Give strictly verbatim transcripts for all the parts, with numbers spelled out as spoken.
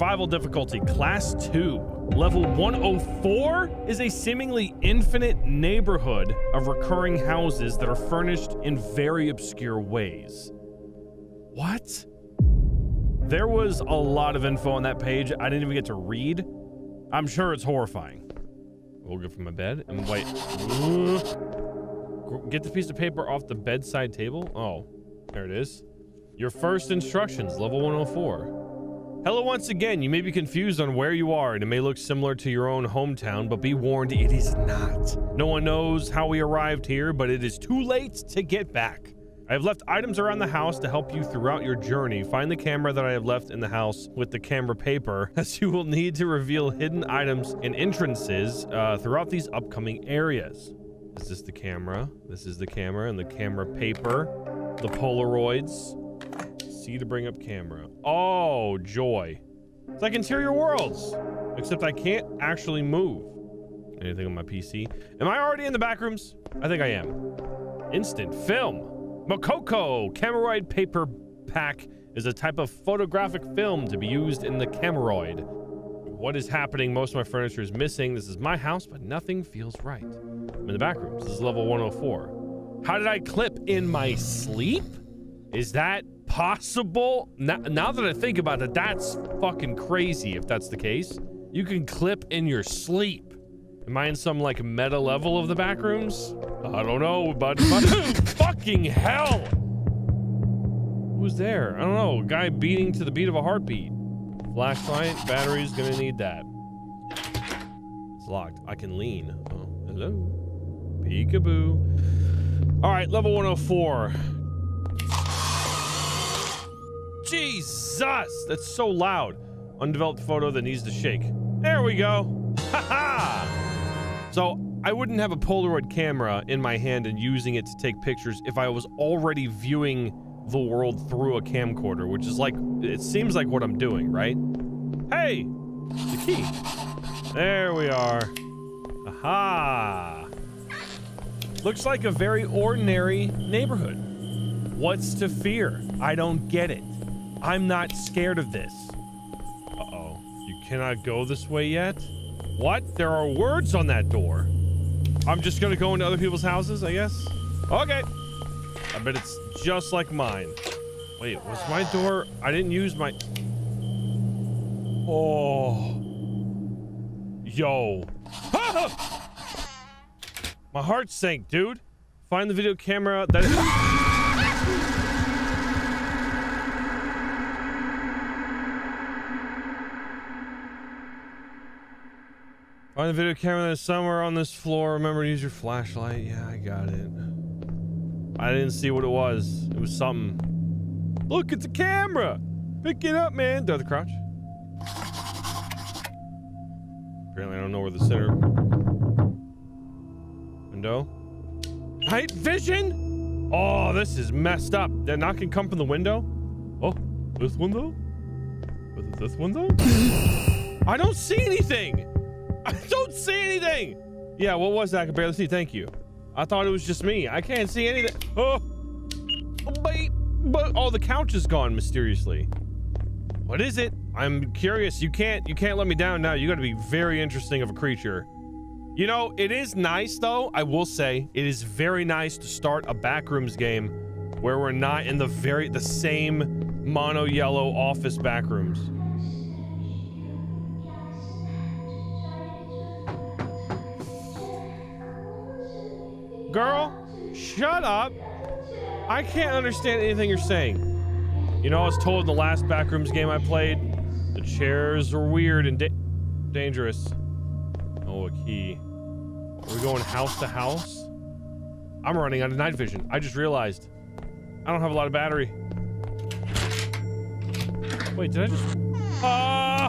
survival difficulty, class two. Level one oh four is a seemingly infinite neighborhood of recurring houses that are furnished in very obscure ways. What? There was a lot of info on that page I didn't even get to read. I'm sure it's horrifying. We'll go from my bed and wait. Get the piece of paper off the bedside table. Oh, there it is. Your first instructions, level one oh four. Hello once again. You may be confused on where you are, and it may look similar to your own hometown, but be warned, it is not. No one knows how we arrived here, but it is too late to get back. I have left items around the house to help you throughout your journey. Find the camera that I have left in the house with the camera paper, as you will need to reveal hidden items and entrances uh, throughout these upcoming areas. Is this the camera? This is the camera and the camera paper. The Polaroids. See to bring up camera. Oh, joy. It's like Interior Worlds, except I can't actually move. Anything on my P C? Am I already in the back rooms? I think I am. Instant film. Mococo Cameroid paper pack is a type of photographic film to be used in the Cameroid. What is happening? Most of my furniture is missing. This is my house, but nothing feels right. I'm in the back rooms. This is level one oh four. How did I clip in my sleep? Is that possible? Now, now that I think about it, that's fucking crazy if that's the case. You can clip in your sleep. Am I in some like meta level of the back rooms? I don't know, but fucking hell! Who's there? I don't know. Guy beating to the beat of a heartbeat. Flashlight, batteries, gonna need that. It's locked. I can lean. Oh, hello. Peekaboo. All right, level one oh four. Jesus! That's so loud. Undeveloped photo that needs to shake. There we go. Ha ha! So, I wouldn't have a Polaroid camera in my hand and using it to take pictures if I was already viewing the world through a camcorder, which is like, it seems like what I'm doing, right? Hey, the key. There we are. Aha. Looks like a very ordinary neighborhood. What's to fear? I don't get it. I'm not scared of this. Uh-oh. You cannot go this way yet? What? There are words on that door. I'm just gonna go into other people's houses, I guess. Okay. I bet it's just like mine. Wait, was my door? I didn't use my... Oh. Yo. Ah! My heart sank, dude. Find the video camera that... Find the video camera that is somewhere on this floor. Remember to use your flashlight. Yeah, I got it. I didn't see what it was. It was something. Look, it's a camera. Pick it up, man. Do the crouch. Apparently, I don't know where the center. Window. Night vision? Oh, this is messed up. That knock can come from the window. Oh, this window? Was it this window? I don't see anything. I don't see anything. Yeah, what was that? I can barely see. Thank you. I thought it was just me. I can't see anything. Oh, wait, but all oh, the couch is gone mysteriously. What is it? I'm curious. You can't, you can't let me down now. You got to be very interesting of a creature. You know, it is nice though. I will say it is very nice to start a Backrooms game where we're not in the very, the same mono yellow office Backrooms. Girl, shut up. I can't understand anything you're saying. You know, I was told in the last Backrooms game I played, the chairs are weird and da dangerous. Oh, a key. Are we going house to house? I'm running out of night vision. I just realized I don't have a lot of battery. Wait, did I just... Ah! Uh...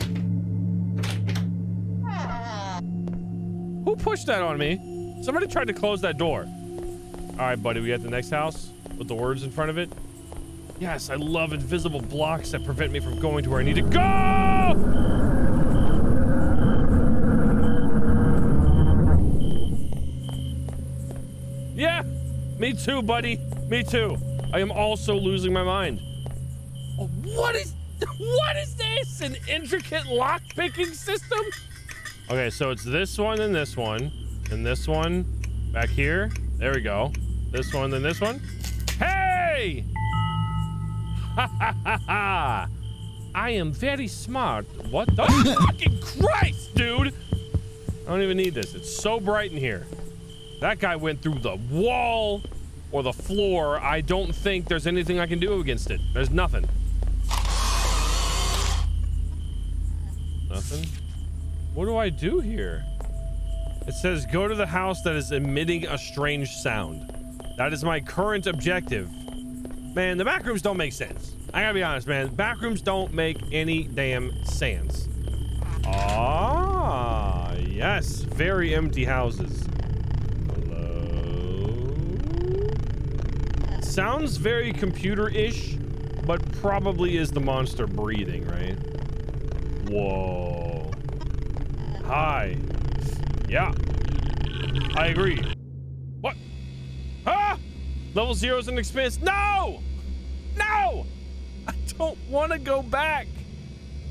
Who pushed that on me? Somebody tried to close that door. All right, buddy, we got the next house with the words in front of it. Yes, I love invisible blocks that prevent me from going to where I need to go! Yeah, me too, buddy. Me too. I am also losing my mind. Oh, what is What is this? An intricate lock picking system? Okay, so it's this one and this one and this one back here. There we go. This one, then this one. Hey! Ha ha ha ha! I am very smart. What the fucking Christ, dude? I don't even need this. It's so bright in here. That guy went through the wall or the floor. I don't think there's anything I can do against it. There's nothing. Nothing. What do I do here? It says go to the house that is emitting a strange sound. That is my current objective. Man, the back rooms don't make sense. I gotta be honest, man. Back rooms don't make any damn sense. Ah, yes. Very empty houses. Hello? Sounds very computer-ish, but probably is the monster breathing, right? Whoa. Hi. Yeah. I agree. What? Ah! Level zero is an expense. No! No! I don't want to go back.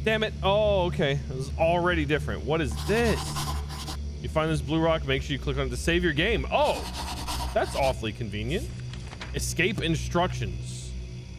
Damn it. Oh, okay. It was already different. What is this? You find this blue rock. Make sure you click on it to save your game. Oh, that's awfully convenient. Escape instructions.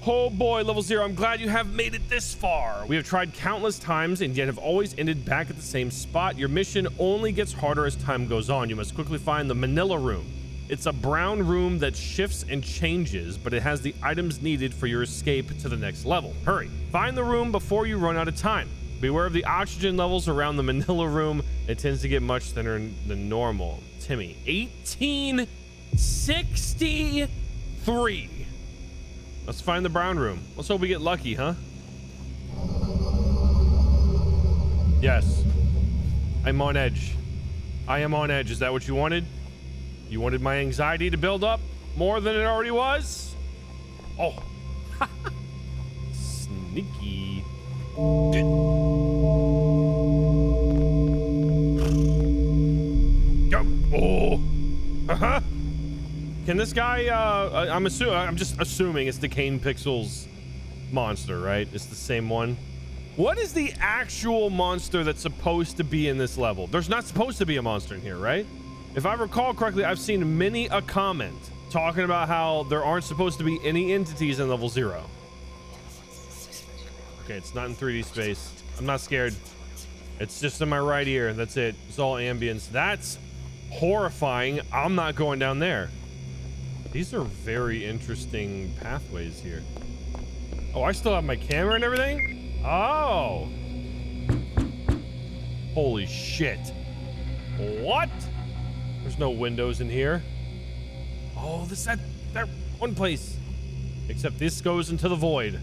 Oh boy, level zero. I'm glad you have made it this far. We have tried countless times and yet have always ended back at the same spot. Your mission only gets harder as time goes on. You must quickly find the Manila Room. It's a brown room that shifts and changes, but it has the items needed for your escape to the next level. Hurry, find the room before you run out of time. Beware of the oxygen levels around the Manila Room. It tends to get much thinner than normal. Timmy, eighteen sixty-three. Let's find the brown room. Let's hope we get lucky, huh? Yes. I'm on edge. I am on edge. Is that what you wanted? You wanted my anxiety to build up more than it already was? Oh. Sneaky. Go. Oh. Uh-huh. Can this guy, uh, I'm assuming, I'm just assuming it's the Cane Pixels monster, right? It's the same one. What is the actual monster that's supposed to be in this level? There's not supposed to be a monster in here, right? If I recall correctly, I've seen many a comment talking about how there aren't supposed to be any entities in level zero. Okay, it's not in three D space. I'm not scared. It's just in my right ear. That's it. It's all ambience. That's horrifying. I'm not going down there. These are very interesting pathways here. Oh, I still have my camera and everything? Oh. Holy shit. What? There's no windows in here. Oh, this that that one place. Except this goes into the void.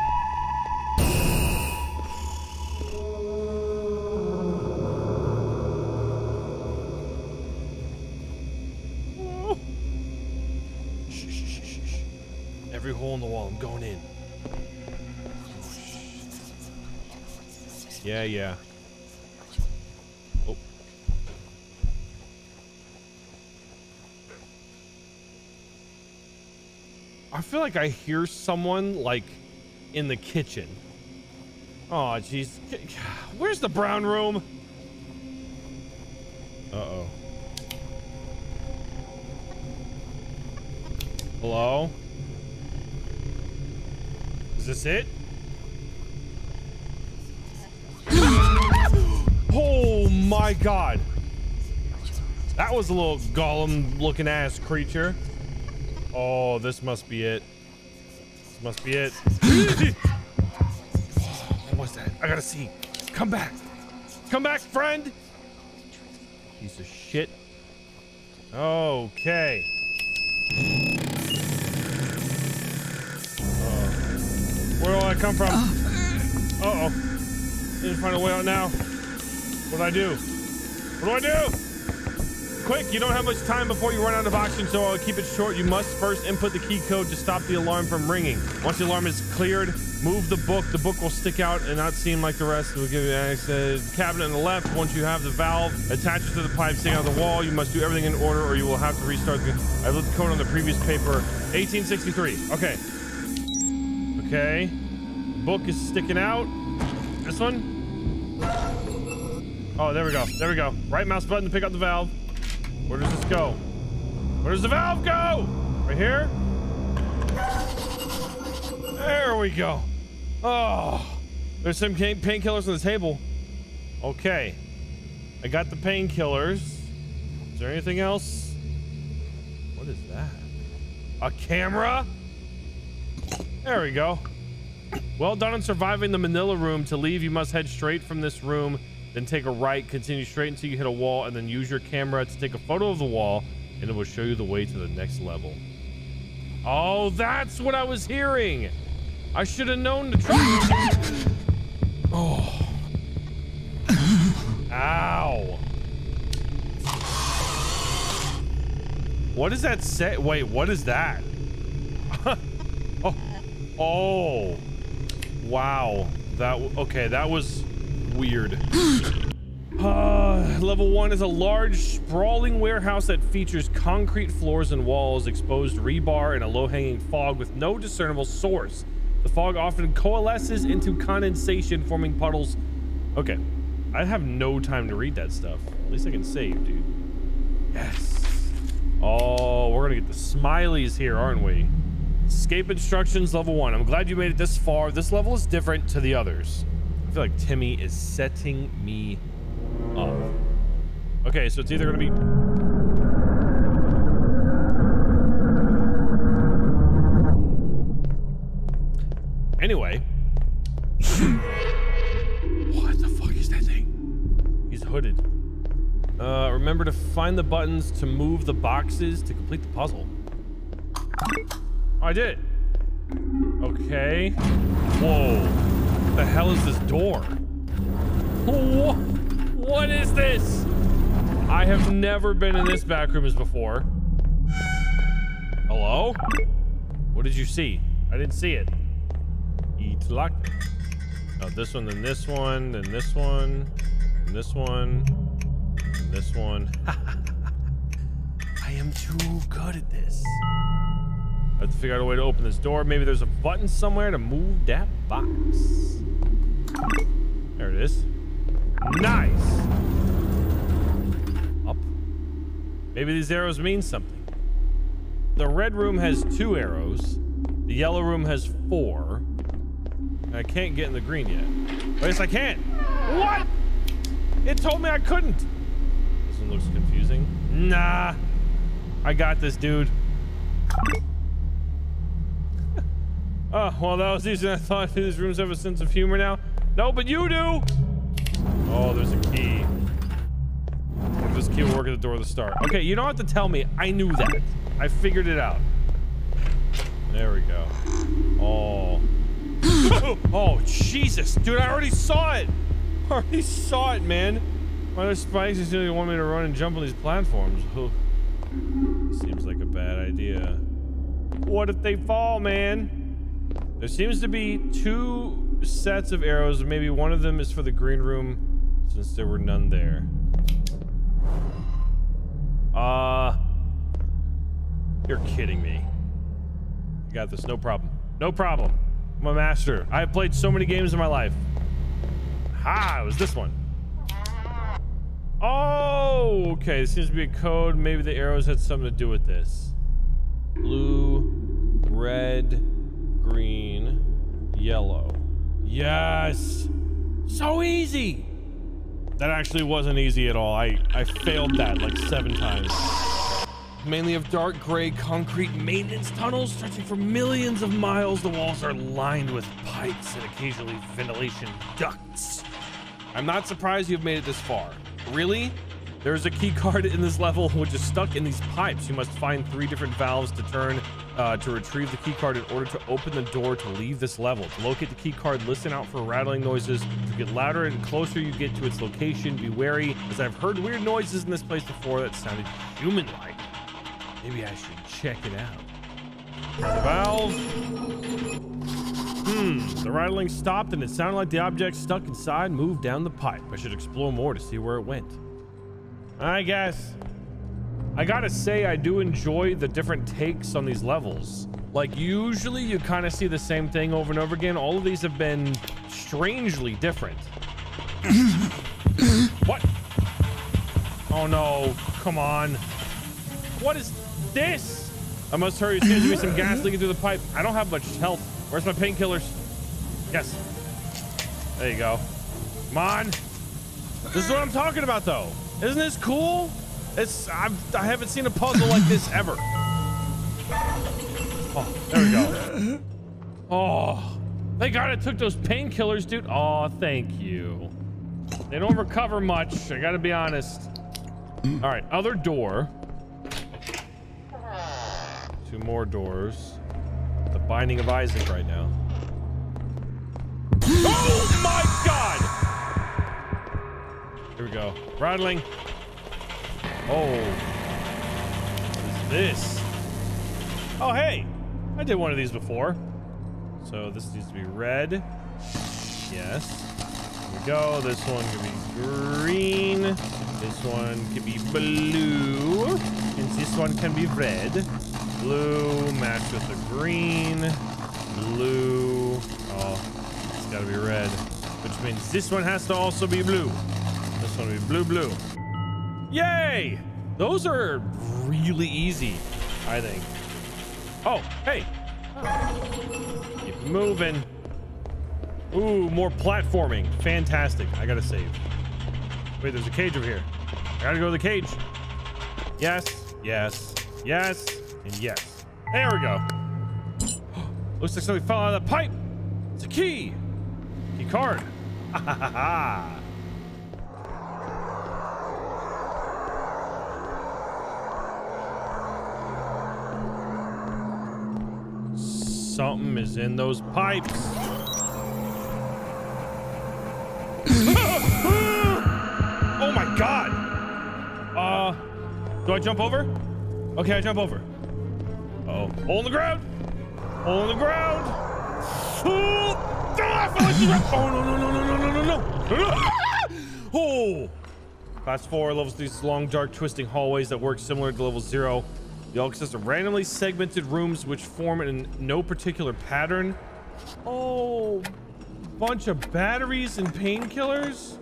Oh. Shh, shh, shh, shh, shh. Every hole in the wall. I'm going in. Yeah, yeah. I feel like I hear someone like in the kitchen. Oh, jeez. Where's the brown room? Uh-oh. Hello? Is this it? Oh my God. That was a little golem looking ass creature. Oh, this must be it. This must be it. What was that? I gotta see. Come back. Come back, friend. Piece of shit. Okay. Uh-oh. Where do I come from? Uh-oh. Need to find a way out now. What do I do? What do I do? Quick, you don't have much time before you run out of oxygen, so I'll keep it short. You must first input the key code to stop the alarm from ringing. Once the alarm is cleared, move the book. The book will stick out and not seem like the rest. It will give you access to the cabinet on the left. Once you have the valve attached to the pipe sticking out of the wall, you must do everything in order or you will have to restart the... I looked the code on the previous paper. eighteen sixty-three. Okay. Okay. book is sticking out. This one? Oh, there we go. There we go. Right mouse button to pick up the valve. Where does this go? Where does the valve go? Right here? There we go. Oh, there's some painkillers on the table. Okay. I got the painkillers. Is there anything else? What is that? A camera? There we go. Well done on surviving the Manila Room. To leave, you must head straight from this room, then take a right, continue straight until you hit a wall, and then use your camera to take a photo of the wall, and it will show you the way to the next level. Oh, that's what I was hearing. I should have known to try. Oh. Ow. What does that say? Wait, what is that? Oh. Oh. Wow. That, okay, that was weird. Uh, level one is a large, sprawling warehouse that features concrete floors and walls, exposed rebar, and a low-hanging fog with no discernible source. The fog often coalesces into condensation, forming puddles. Okay. I have no time to read that stuff. At least I can save, dude. Yes. Oh, we're gonna get the smileys here, aren't we? Escape instructions, level one. I'm glad you made it this far. This level is different to the others. I feel like Timmy is setting me up. Okay, so it's either gonna be... Anyway. What the fuck is that thing? He's hooded. Uh, remember to find the buttons to move the boxes to complete the puzzle. Oh, I did it. Okay. Whoa. What the hell is this door? What? What is this? I have never been in this back room as before. Hello? What did you see? I didn't see it. It's locked. Oh, this one, then this one, then this one, then this one, then this one. I am too good at this. I have to figure out a way to open this door. Maybe there's a button somewhere to move that box. There it is. Nice. Up. Maybe these arrows mean something. The red room has two arrows. The yellow room has four. I can't get in the green yet. Oh, yes, I can. What? It told me I couldn't. This one looks confusing. Nah. I got this, dude. Oh, well, that was easy. I thought these rooms have a sense of humor now. No, but you do. Oh, there's a key. This key will work at the door of the start. Okay, you don't have to tell me. I knew that. I figured it out. There we go. Oh. Oh, Jesus, dude, I already saw it. I already saw it, man. Why are spikes is doing want me to run and jump on these platforms? Oh, seems like a bad idea. What if they fall, man? There seems to be two sets of arrows. Maybe one of them is for the green room since there were none there. Uh, you're kidding me. I got this. No problem. No problem. I'm a master. I have played so many games in my life. Ha! It was this one. Oh, okay. This seems to be a code. Maybe the arrows had something to do with this. Blue, red, green, yellow. Yes! So easy! That actually wasn't easy at all. I, I failed that like seven times. Mainly of dark gray concrete maintenance tunnels stretching for millions of miles. The walls are lined with pipes and occasionally ventilation ducts. I'm not surprised you've made it this far. Really? There's a key card in this level which is stuck in these pipes. You must find three different valves to turn uh, to retrieve the key card in order to open the door to leave this level. To locate the key card, listen out for rattling noises. To get louder and closer you get to its location, be wary, as I've heard weird noises in this place before that sounded human-like. Maybe I should check it out. The valve. Hmm, the rattling stopped and it sounded like the object stuck inside moved down the pipe. I should explore more to see where it went. I guess. I gotta say, I do enjoy the different takes on these levels. Like, usually you kind of see the same thing over and over again. All of these have been strangely different. What? Oh no, come on. What is this? I must hurry. It's going to be some gas leaking through the pipe. I don't have much health. Where's my painkillers? Yes. There you go. Come on. This is what I'm talking about, though. Isn't this cool? It's I've, I haven't seen a puzzle like this ever. Oh, there we go. Oh, thank God I took those painkillers, dude. Oh, thank you. They don't recover much. I got to be honest. All right, other door. Two more doors. The Binding of Isaac right now. Oh my God! Here we go. Rattling. Oh. What is this? Oh, hey. I did one of these before. So this needs to be red. Yes. Here we go. This one can be green. This one can be blue. And this one can be red. Blue matched with the green. Blue. Oh, it's gotta be red, which means this one has to also be blue. This one will be blue, blue. Yay! Those are really easy, I think. Oh, hey. Keep moving. Ooh, more platforming. Fantastic. I gotta save. Wait, there's a cage over here. I gotta go to the cage. Yes, yes, yes. And yes, there we go. Looks like something fell out of the pipe. It's a key. Key card. Ha ha ha ha. Something is in those pipes. Oh my God. Uh, do I jump over? Okay, I jump over. Uh-oh. Hole in the ground. Hole in the ground. Oh, no, no, no, no, no, no, no. Oh. Class four levels these long, dark, twisting hallways that work similar to level zero. They all consist of randomly segmented rooms which form in no particular pattern. Oh, bunch of batteries and painkillers.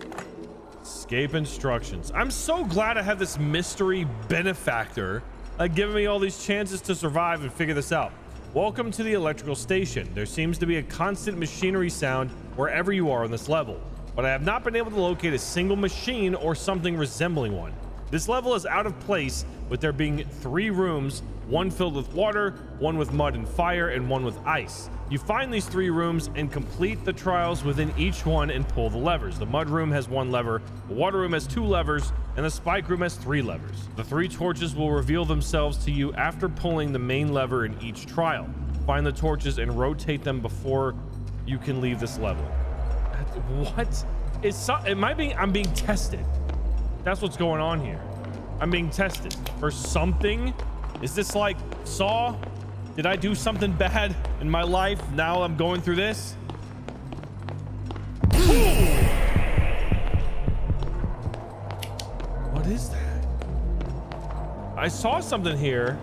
Escape instructions. I'm so glad I have this mystery benefactor. Like, giving me all these chances to survive and figure this out. Welcome to the electrical station. There seems to be a constant machinery sound wherever you are on this level, but I have not been able to locate a single machine or something resembling one. This level is out of place, with there being three rooms, one filled with water, one with mud and fire, and one with ice. You find these three rooms and complete the trials within each one and pull the levers. The mud room has one lever, the water room has two levers, and the spike room has three levers. The three torches will reveal themselves to you after pulling the main lever in each trial. Find the torches and rotate them before you can leave this level. What? It's so, it might be I'm being tested. That's what's going on here. I'm being tested for something. Is this like Saw? Did I do something bad in my life? Now I'm going through this? What is that? I saw something here.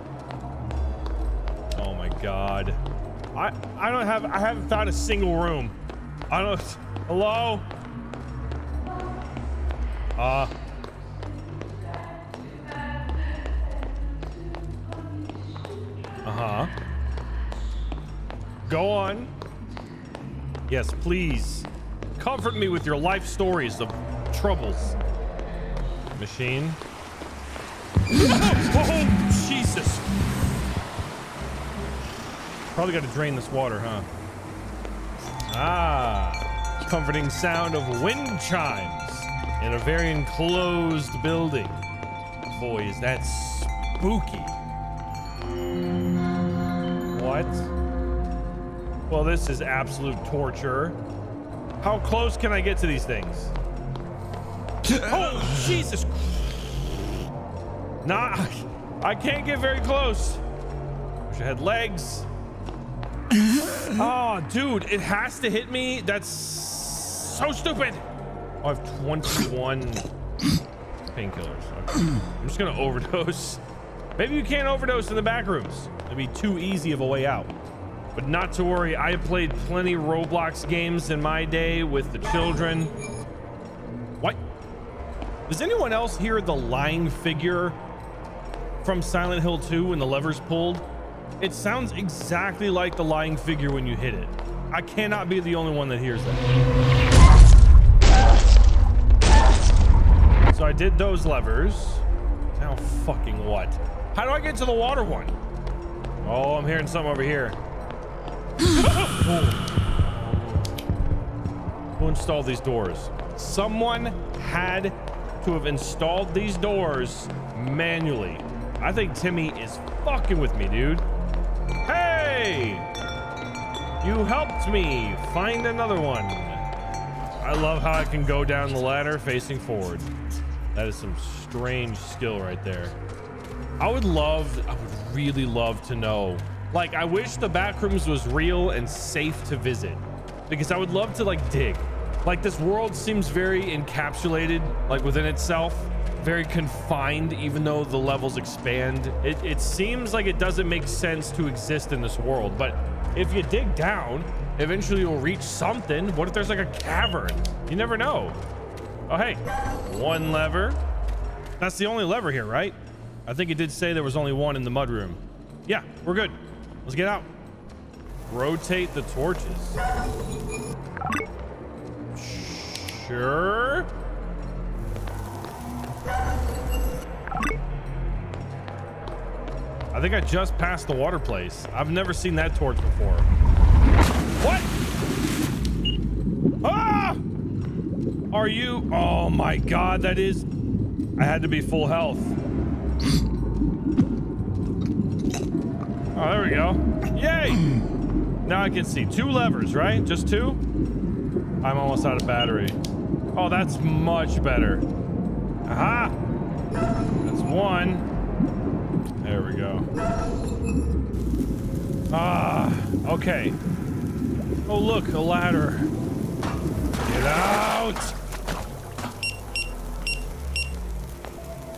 Oh my God. I I don't have I haven't found a single room. I don't hello? Uh Uh-huh. Go on. Yes, please. Comfort me with your life stories of troubles. Machine. Oh, Jesus. Probably got to drain this water, huh? Ah. Comforting sound of wind chimes in a very enclosed building. Boy, is that spooky. What? Well, this is absolute torture. How close can I get to these things? Oh, Jesus. Nah, I can't get very close. Wish I had legs. Oh, dude, it has to hit me. That's so stupid. Oh, I have twenty-one painkillers. Okay. I'm just going to overdose. Maybe you can't overdose in the back rooms. It'd be too easy of a way out. But not to worry, I played plenty Roblox games in my day with the children. What? Does anyone else hear the lying figure from Silent Hill two when the lever's pulled? It sounds exactly like the lying figure when you hit it. I cannot be the only one that hears that. So I did those levers. Now fucking what? How do I get to the water one? Oh, I'm hearing something over here. Who installed these doors? Someone had to have installed these doors manually. I think Timmy is fucking with me, dude. Hey! You helped me find another one. I love how I can go down the ladder facing forward. That is some strange skill right there. I would love, I would really love to know. Like, I wish the Backrooms was real and safe to visit, because I would love to like dig. Like, this world seems very encapsulated, like within itself, very confined, even though the levels expand. It, it seems like it doesn't make sense to exist in this world, but if you dig down, eventually you'll reach something. What if there's like a cavern? You never know. Oh, hey, one lever. That's the only lever here, right? I think it did say there was only one in the mud room. Yeah, we're good. Let's get out. Rotate the torches. Sure. I think I just passed the water place. I've never seen that torch before. What? Ah! Are you? Oh my God, that is. I had to be full health. Oh, there we go. Yay! Now I can see two levers, right? Just two? I'm almost out of battery. Oh, that's much better. Aha! That's one. There we go. Ah, okay. Oh, look, a ladder. Get out!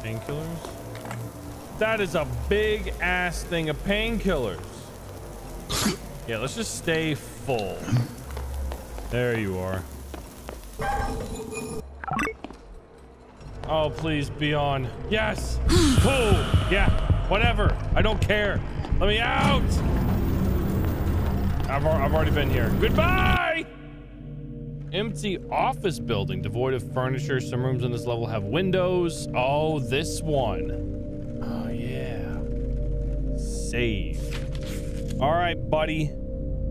Painkillers? That is a big ass thing of painkillers. Yeah, let's just stay full. There you are. Oh, please be on. Yes! Oh, yeah. Whatever, I don't care. Let me out. I've, I've already been here. Goodbye. Empty office building devoid of furniture. Some rooms in this level have windows. Oh, this one. Oh yeah. Save. All right, buddy.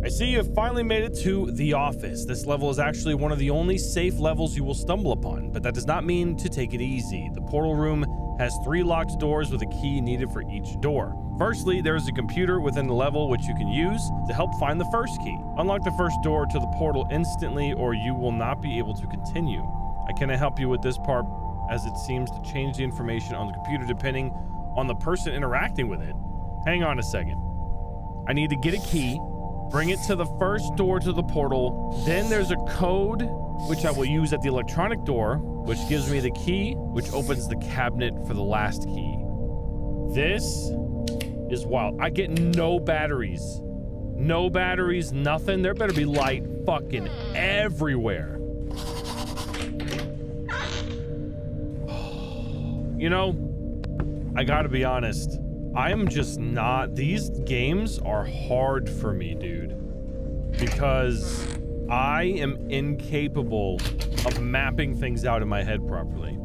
I see you have finally made it to the office. This level is actually one of the only safe levels you will stumble upon, but that does not mean to take it easy. The portal room has three locked doors with a key needed for each door. Firstly, there is a computer within the level which you can use to help find the first key. Unlock the first door to the portal instantly or you will not be able to continue. I cannot help you with this part as it seems to change the information on the computer depending on the person interacting with it. Hang on a second. I need to get a key, bring it to the first door to the portal. Then there's a code which I will use at the electronic door, which gives me the key, which opens the cabinet for the last key. This is wild. I get no batteries. No batteries, nothing. There better be light fucking everywhere. You know, I gotta be honest. I'm just not, these games are hard for me, dude, because I am incapable of mapping things out in my head properly.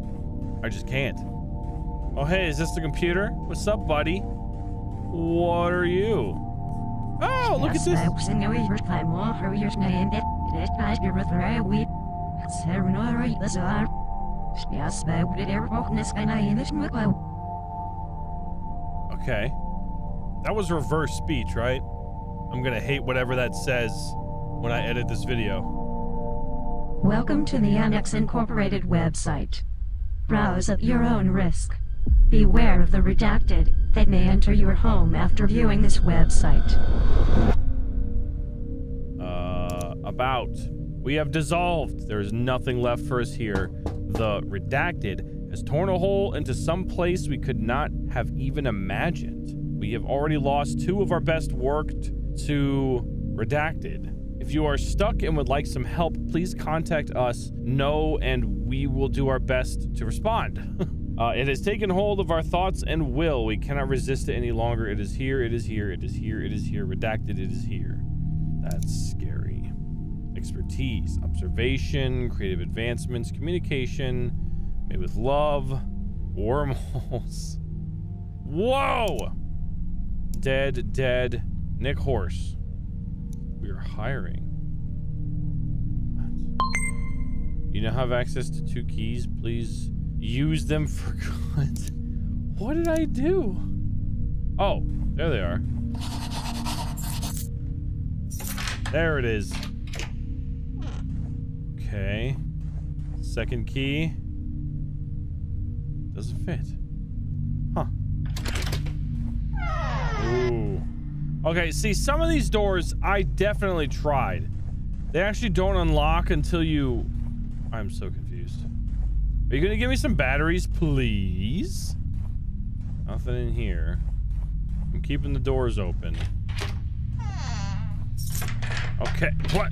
I just can't. Oh, hey, is this the computer? What's up, buddy? What are you? Oh, look at this. Okay. That was reverse speech, right? I'm gonna hate whatever that says when I edit this video. Welcome to the Annex Incorporated website. Browse at your own risk. Beware of the redacted that may enter your home after viewing this website. Uh, about. We have dissolved. There is nothing left for us here. The redacted has torn a hole into some place we could not have even imagined. We have already lost two of our best worked to redacted. If you are stuck and would like some help, please contact us. No, and we will do our best to respond. uh, it has taken hold of our thoughts and will. We cannot resist it any longer. It is here. It is here. It is here. It is here. Redacted. It is here. That's scary. Expertise, observation, creative advancements, communication, made with love, wormholes. Whoa! Dead, dead. Nick Horse. We are hiring. What? You now have access to two keys. Please use them for good. What did I do? Oh, there they are. There it is. Okay. Second key. Doesn't fit. Huh. Ooh. Okay, see, some of these doors I definitely tried. They actually don't unlock until you... I'm so confused. Are you gonna give me some batteries, please? Nothing in here. I'm keeping the doors open. Okay, what?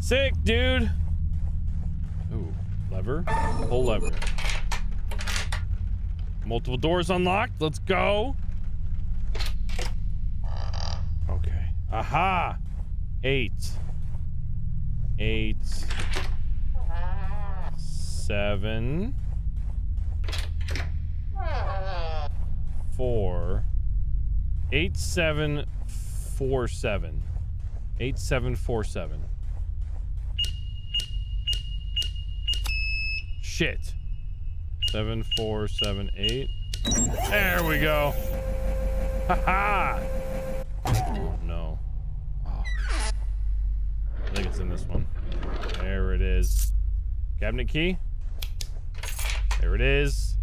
Sick, dude! Ooh, lever. Pull lever. Multiple doors unlocked. Let's go. Aha! Eight. Eight. Seven. Four. Eight, seven, four, seven. Eight, seven, four, seven. Shit. Seven, four, seven, eight. There we go. Ha-ha! I think it's in this one. There it is. Cabinet key. There it is.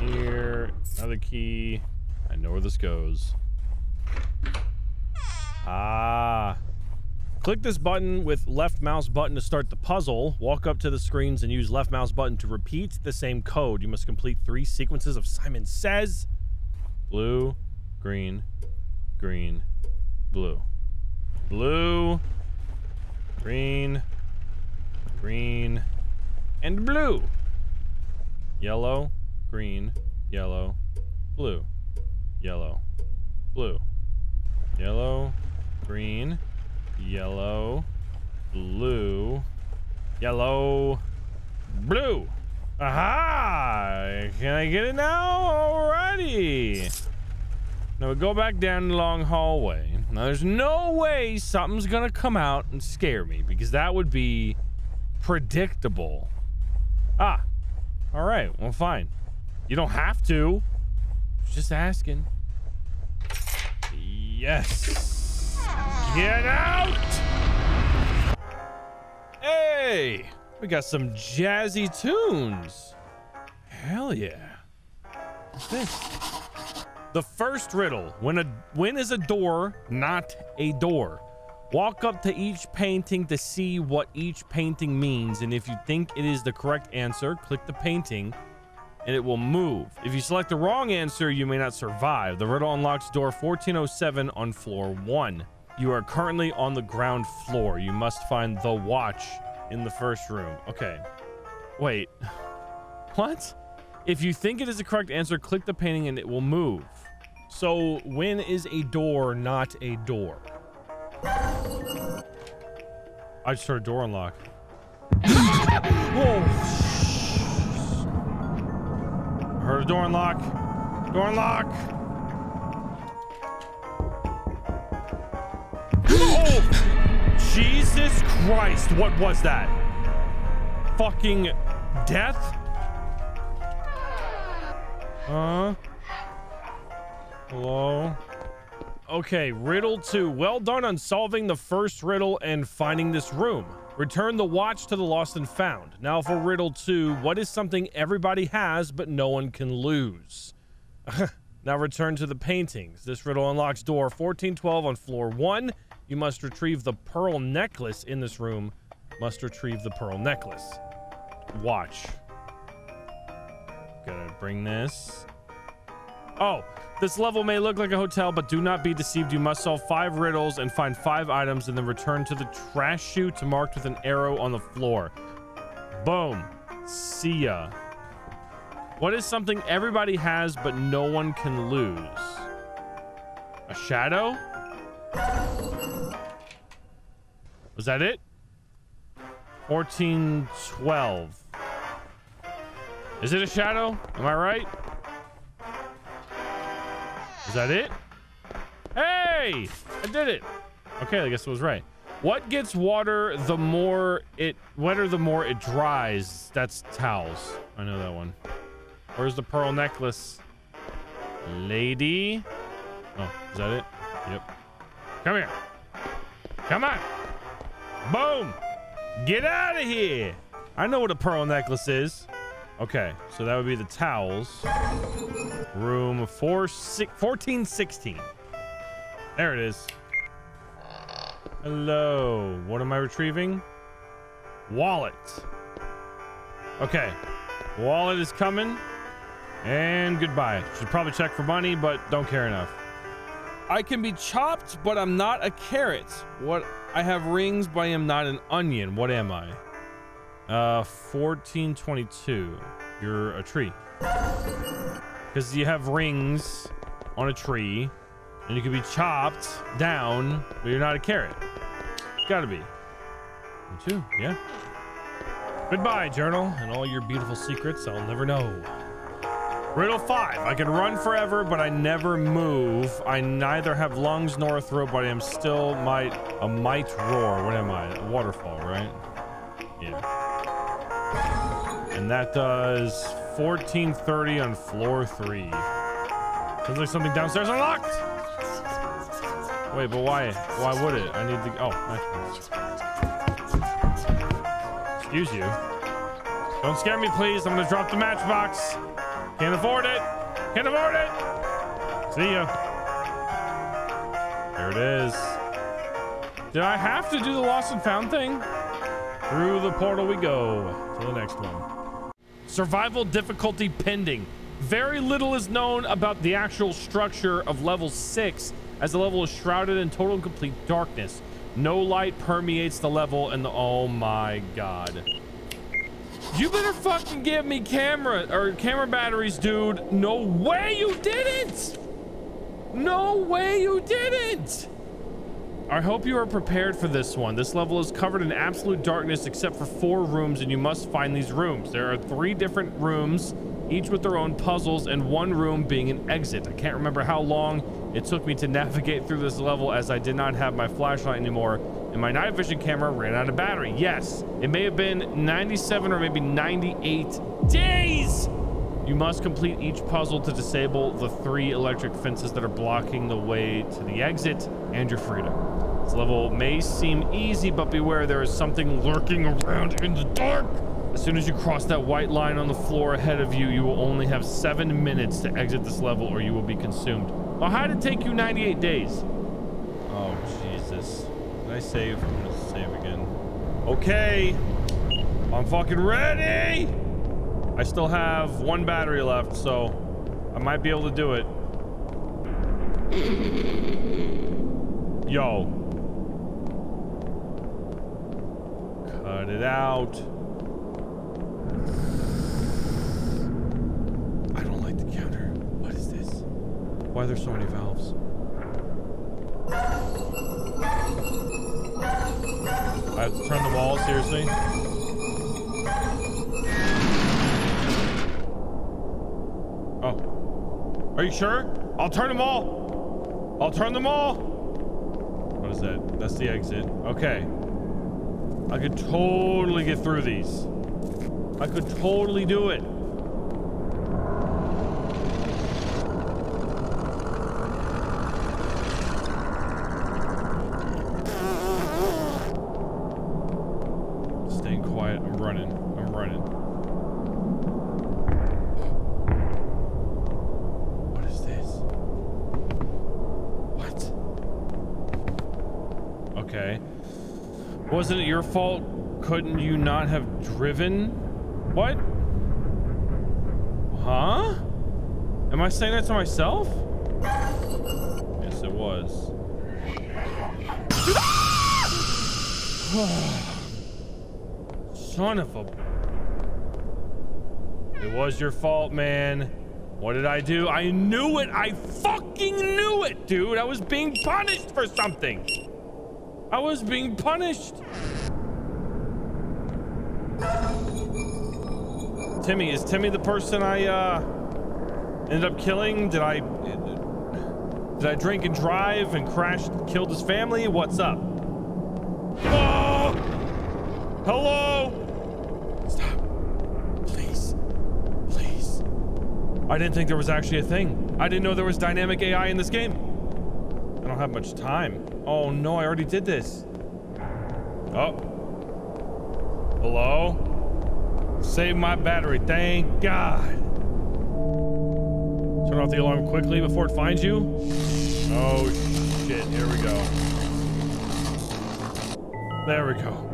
Here. Another key. I know where this goes. Ah. Click this button with left mouse button to start the puzzle. Walk up to the screens and use left mouse button to repeat the same code. You must complete three sequences of Simon Says. Blue, green, green, blue. Blue. Green, green, and blue. Yellow, green, yellow, blue. Yellow, blue. Yellow, green, yellow, blue. Yellow, blue. Aha! Can I get it now? Alrighty. Now we go back down the long hallway. Now, there's no way something's gonna come out and scare me, because that would be predictable. Ah, all right, well, fine. You don't have to. Just asking. Yes. Get out! Hey, we got some jazzy tunes. Hell yeah. What's this? The first riddle. When a when is a door not a door? Walk up to each painting to see what each painting means, and if you think it is the correct answer, click the painting and it will move. If you select the wrong answer, you may not survive. The riddle unlocks door fourteen oh seven on floor one. You are currently on the ground floor. You must find the watch in the first room. Okay. Wait. What? If you think it is the correct answer, click the painting and it will move. So, when is a door not a door? I just heard a door unlock. Whoa. I heard a door unlock. Door unlock. Oh! Jesus Christ, what was that? Fucking death? Huh? Hello? Okay, riddle two. Well done on solving the first riddle and finding this room. Return the watch to the lost and found. Now for riddle two. What is something everybody has but no one can lose? Now return to the paintings. This riddle unlocks door fourteen twelve on floor one. You must retrieve the pearl necklace in this room. Must retrieve the pearl necklace. Watch. Gonna bring this. Oh, this level may look like a hotel, but do not be deceived. You must solve five riddles and find five items and then return to the trash chute marked with an arrow on the floor. Boom. See ya. What is something everybody has but no one can lose? A shadow? Was that it? fourteen twelve. Is it a shadow? Am I right? Is that it? Hey! I did it! Okay, I guess it was right. What gets water the more it... wetter the more it dries? That's towels. I know that one. Where's the pearl necklace? Lady? Oh, is that it? Yep. Come here. Come on. Boom! Get out of here! I know what a pearl necklace is. Okay, so that would be the towels. Room four, six, fourteen sixteen. There it is. Hello. What am I retrieving? Wallet. Okay. Wallet is coming. And goodbye. Should probably check for money, but don't care enough. I can be chopped, but I'm not a carrot. What? I have rings, but I am not an onion. What am I? Uh, fourteen twenty-two. You're a tree. Because you have rings on a tree. And you can be chopped down, but you're not a carrot. It's gotta be. Me too, yeah. Goodbye, journal, and all your beautiful secrets I'll never know. Riddle five. I can run forever, but I never move. I neither have lungs nor a throat, but I am still might a might roar. What am I? A waterfall, right? Yeah. And that does fourteen thirty on floor three. Sounds like something downstairs unlocked! Wait, but why? Why would it? I need to... Oh, matchbox. Excuse you. Don't scare me, please. I'm gonna drop the matchbox. Can't afford it. Can't afford it. See ya. There it is. Did I have to do the lost and found thing? Through the portal we go. To the next one. Survival difficulty pending. Very little is known about the actual structure of level six, as the level is shrouded in total and complete darkness. No light permeates the level and the... Oh my god. You better fucking give me camera or camera batteries, dude. No way you didn't. No way you didn't. I hope you are prepared for this one. This level is covered in absolute darkness except for four rooms, and you must find these rooms. There are three different rooms, each with their own puzzles, and one room being an exit. I can't remember how long it took me to navigate through this level, as I did not have my flashlight anymore and my night vision camera ran out of battery. Yes, it may have been ninety-seven or maybe ninety-eight days. You must complete each puzzle to disable the three electric fences that are blocking the way to the exit and your freedom. This level may seem easy, but beware, there is something lurking around in the dark. As soon as you cross that white line on the floor ahead of you, you will only have seven minutes to exit this level or you will be consumed. Well, how did it take you ninety-eight days? Oh, Jesus. Did I save? I'm going to save again. Okay. I'm fucking ready. I still have one battery left, so I might be able to do it. Yo. Cut it out. I don't like the counter. What is this? Why are there so many valves? I have to turn them all, seriously? Oh. Are you sure? I'll turn them all. I'll turn them all. What is that? That's the exit. Okay. I could totally get through these. I could totally do it. Staying quiet. I'm running. I'm running. What is this? What? Okay. Wasn't it your fault? Couldn't you not have driven? What? Huh? Am I saying that to myself? Yes, it was. Son of a... It was your fault, man. What did I do? I knew it. I fucking knew it, dude. I was being punished for something. I was being punished. Timmy, is Timmy the person I uh, ended up killing? Did I did I drink and drive and crashed and killed his family? What's up? Oh! Hello? Stop. Please. Please. I didn't think there was actually a thing. I didn't know there was dynamic A I in this game. I don't have much time. Oh no, I already did this. Oh. Hello? Save my battery, thank God. Turn off the alarm quickly before it finds you. Oh shit, here we go. There we go.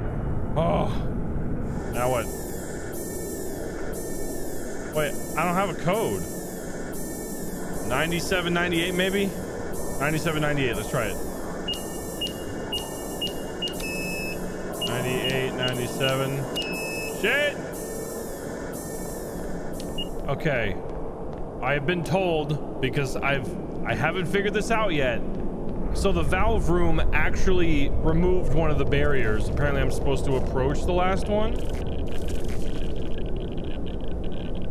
Oh, now what? Wait, I don't have a code. ninety-seven ninety-eight maybe? ninety-seven ninety-eight, let's try it. ninety-eight ninety-seven, shit! Okay, I have been told, because I've I haven't figured this out yet. So the valve room actually removed one of the barriers. Apparently I'm supposed to approach the last one.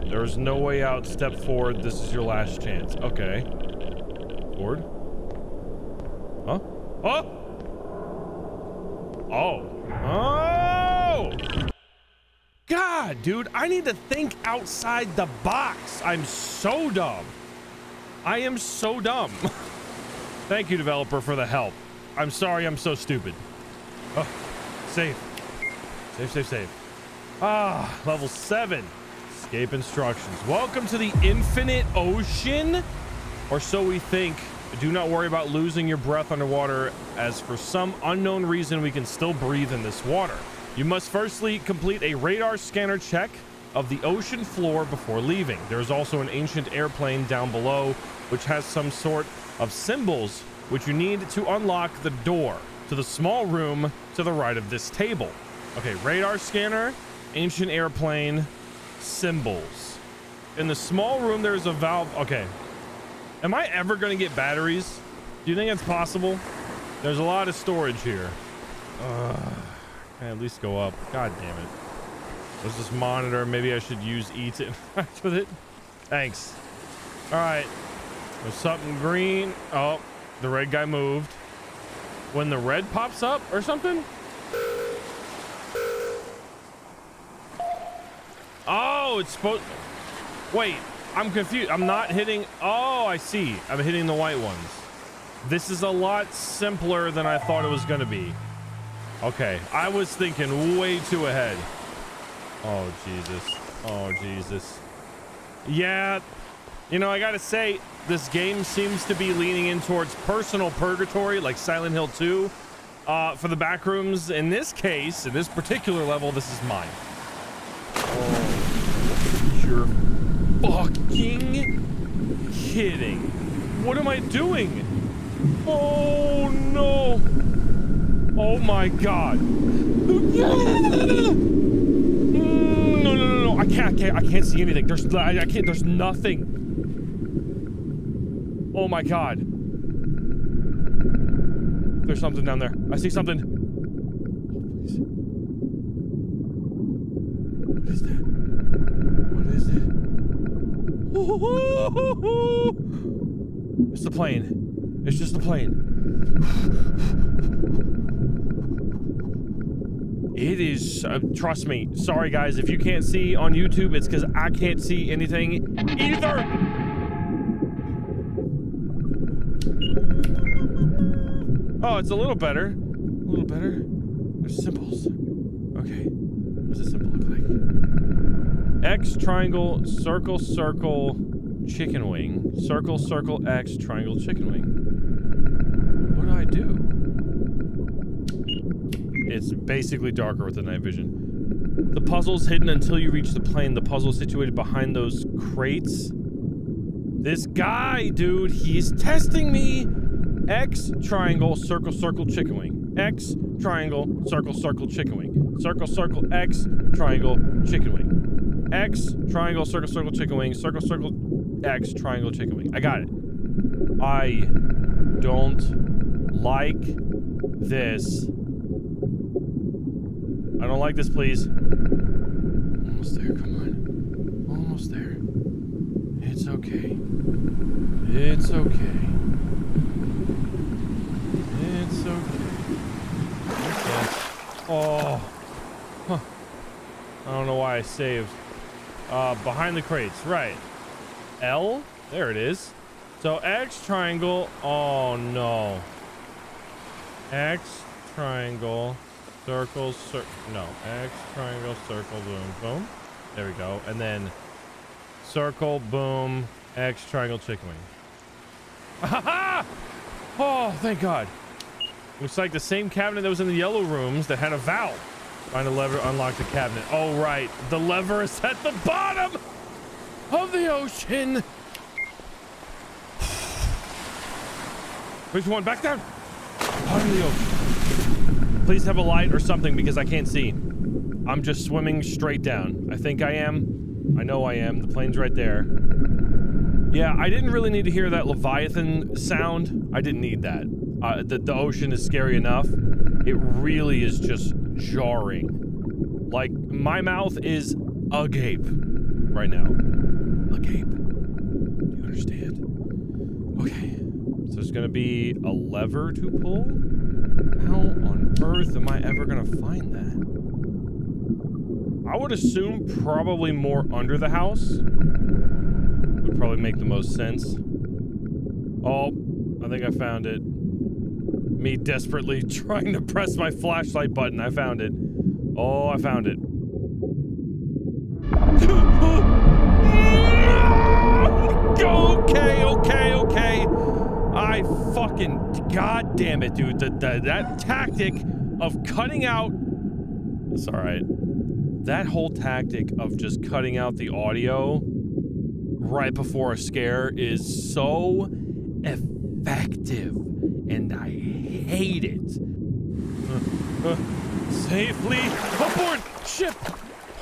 There's no way out, step forward, this is your last chance. Okay. Forward. Huh? Oh! Oh! Oh! God, dude, I need to think outside the box. I'm so dumb. I am so dumb. Thank you, developer, for the help. I'm sorry I'm so stupid. Oh, save. Save, save, save. Ah, level seven. Escape instructions. Welcome to the infinite ocean, or so we think. Do not worry about losing your breath underwater, as for some unknown reason, we can still breathe in this water. You must firstly complete a radar scanner check of the ocean floor before leaving. There is also an ancient airplane down below, which has some sort of symbols, which you need to unlock the door to the small room to the right of this table. Okay, radar scanner, ancient airplane, symbols. In the small room, there's a valve. Okay. Am I ever going to get batteries? Do you think it's possible? There's a lot of storage here. Ugh. At least go up. God damn it. There's this monitor. Maybe I should use E to interact with it. Thanks. All right. There's something green. Oh, the red guy moved. When the red pops up or something? Oh, it's supposed... Wait, I'm confused. I'm not hitting... Oh, I see. I'm hitting the white ones. This is a lot simpler than I thought it was going to be. Okay, I was thinking way too ahead. Oh, Jesus. Oh, Jesus. Yeah, you know, I gotta say, this game seems to be leaning in towards personal purgatory, like Silent Hill two, uh, for the back rooms. In this case, in this particular level, this is mine. Oh, you're fucking kidding. What am I doing? Oh, no. Oh my God! Mm, no, no, no, no! I can't, I can't, I can't see anything. There's, I, I can't. There's nothing. Oh my God! There's something down there. I see something. What is that? What is that? Ooh. It's the plane. It's just the plane. It is, uh, trust me. Sorry guys, if you can't see on YouTube, it's because I can't see anything either. Oh, it's a little better. A little better. There's symbols. Okay. What does a symbol look like? X, triangle, circle, circle, chicken wing. Circle, circle, X, triangle, chicken wing. What do I do? It's basically darker with the night vision. The puzzle's hidden until you reach the plane. The puzzle's situated behind those crates. This guy, dude, he's testing me. X, triangle, circle, circle, chicken wing. X, triangle, circle, circle, chicken wing. Circle, circle, X, triangle, chicken wing. X, triangle, circle, circle, chicken wing. Circle, circle, X, triangle, chicken wing. I got it. I don't like this. I don't like this, please. Almost there, come on. Almost there. It's okay. It's okay. It's okay. Okay. Oh. Huh. I don't know why I saved. Uh, behind the crates, right. L? There it is. So X triangle, oh no. X triangle, circle, cir no. X triangle, circle, boom, boom. There we go. And then circle, boom, X triangle, chicken wing. Ha Oh, thank God. Looks like the same cabinet that was in the yellow rooms that had a valve. Find a lever, unlock the cabinet. Oh, right. The lever is at the bottom of the ocean. Which one? Back down. Bottom of the ocean. Please have a light or something because I can't see. I'm just swimming straight down. I think I am. I know I am. The plane's right there. Yeah, I didn't really need to hear that Leviathan sound. I didn't need that. Uh, the, the ocean is scary enough. It really is just jarring. Like, my mouth is agape right now. Agape. Do you understand? Okay. So there's gonna be a lever to pull? How on earth am I ever gonna find that? I would assume probably more under the house. Probably make the most sense. Oh, I think I found it. Me desperately trying to press my flashlight button. I found it. Oh, I found it. Okay, okay, okay. I fucking god damn it, dude. The, the, that tactic of cutting out. It's all right. That whole tactic of just cutting out the audio right before a scare is so effective, and I hate it. Uh, uh, safely aboard ship.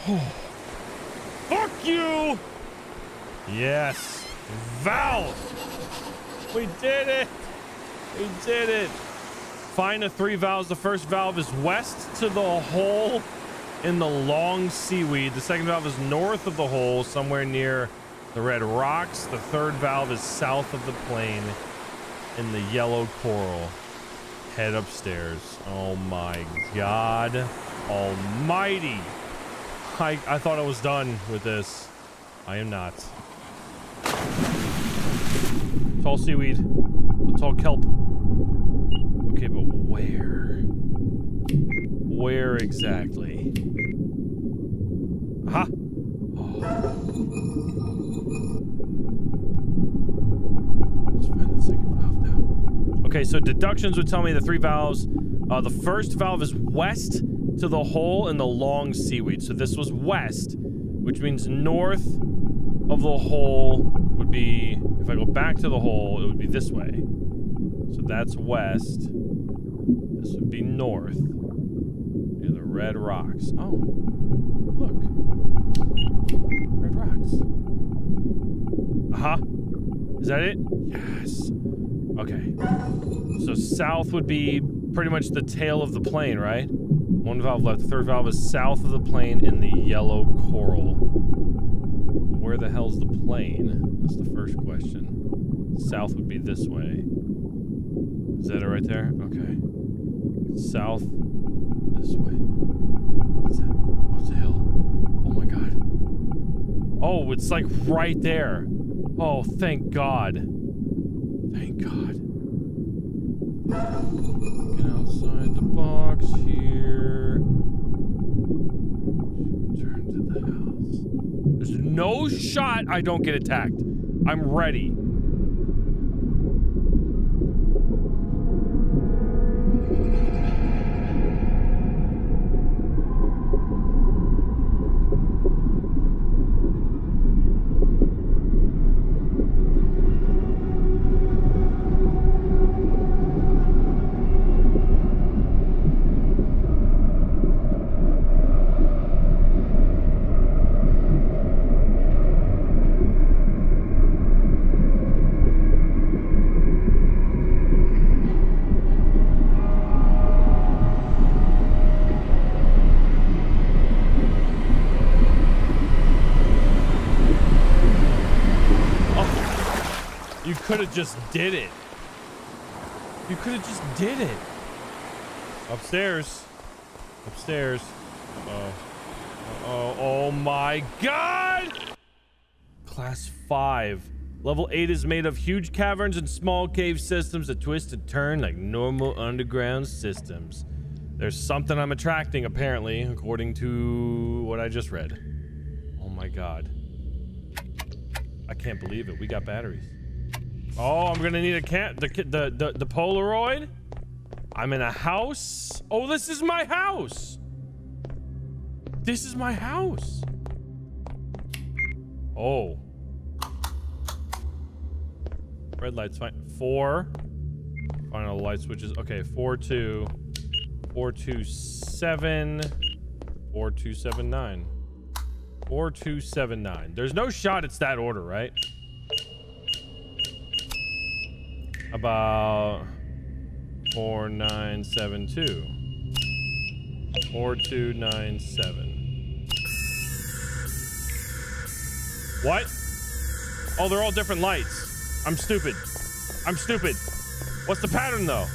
Oh. Fuck you. Yes, valve. We did it. We did it. Find the three valves. The first valve is west to the hole in the long seaweed. The second valve is north of the hole, somewhere near the red rocks. The third valve is south of the plane in the yellow coral. Head upstairs. Oh my God almighty. I, I thought I was done with this. I am not. Tall seaweed. Tall kelp. Okay, but where? Where exactly? Aha! Oh. Okay, so deductions would tell me the three valves. Uh, the first valve is west to the hole in the long seaweed. So this was west, which means north of the hole would be, if I go back to the hole, it would be this way. So that's west. This would be north. Near the red rocks. Oh, look. Red rocks. Aha. Uh-huh. Is that it? Yes. Okay, so south would be pretty much the tail of the plane, right? One valve left. The third valve is south of the plane in the yellow coral. Where the hell's the plane? That's the first question. South would be this way. Is that it right there? Okay. South, this way. What's that? What's the hill? Oh my God. Oh, it's like right there. Oh, thank God. Thank God. Get outside the box here. Return to the house. There's no shot I don't get attacked. I'm ready. could have just did it. You could have just did it. Upstairs. Upstairs. Uh-oh. Uh-oh. Oh my God! Class five. Level eight is made of huge caverns and small cave systems that twist and turn like normal underground systems. There's something I'm attracting, apparently, according to what I just read. Oh my God. I can't believe it. We got batteries. Oh, I'm gonna need a can- the, the, the, the Polaroid? I'm in a house? Oh, this is my house! This is my house! Oh. Red light's fine. Four. Final light switches. Okay, four, two. four two seven four two seven nine four two seven nine. There's no shot it's that order, right? About four nine seven two four two nine seven. What? Oh, they're all different lights. I'm stupid. I'm stupid. What's the pattern though?